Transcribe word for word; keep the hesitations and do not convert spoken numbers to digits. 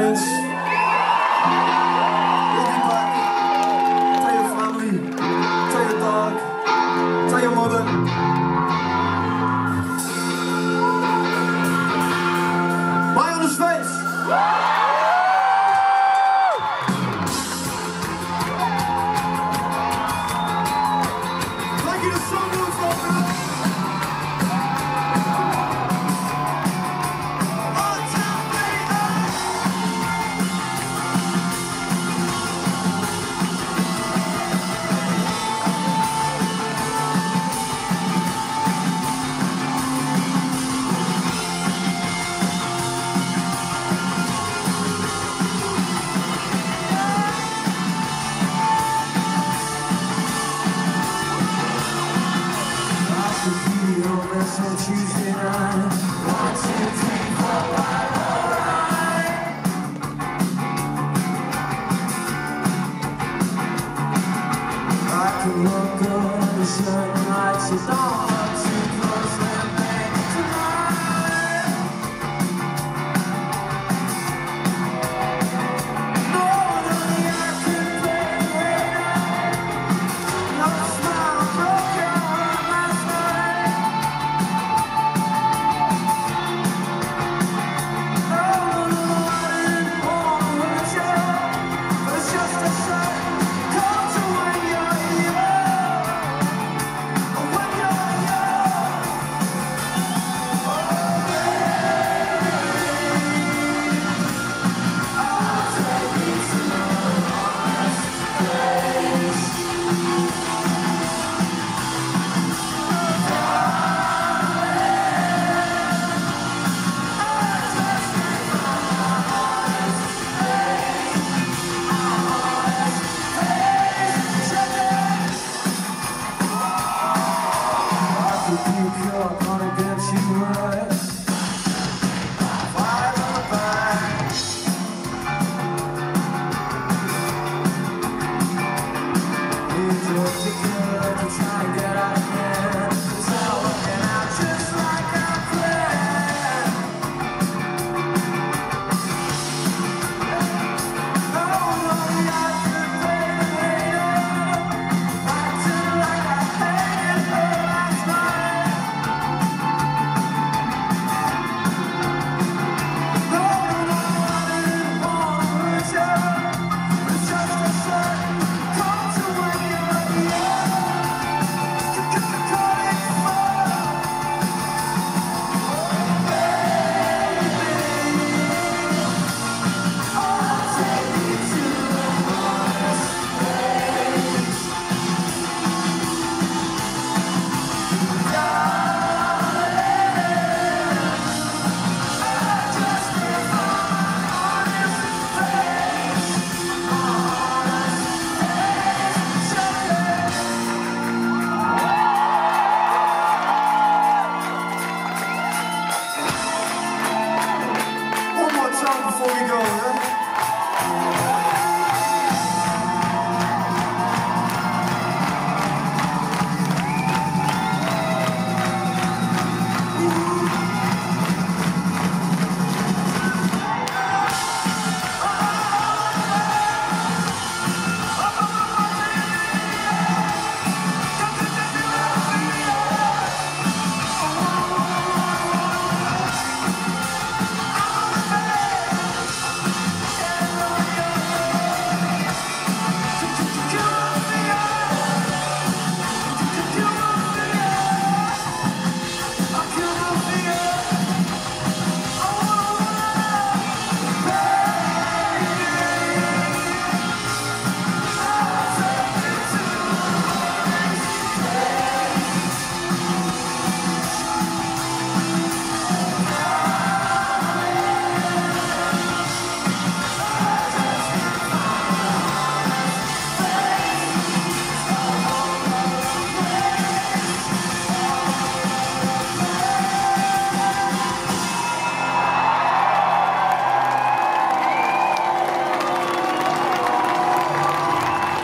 audience. Tell your family, tell your dog, tell your mother. Smile on his face.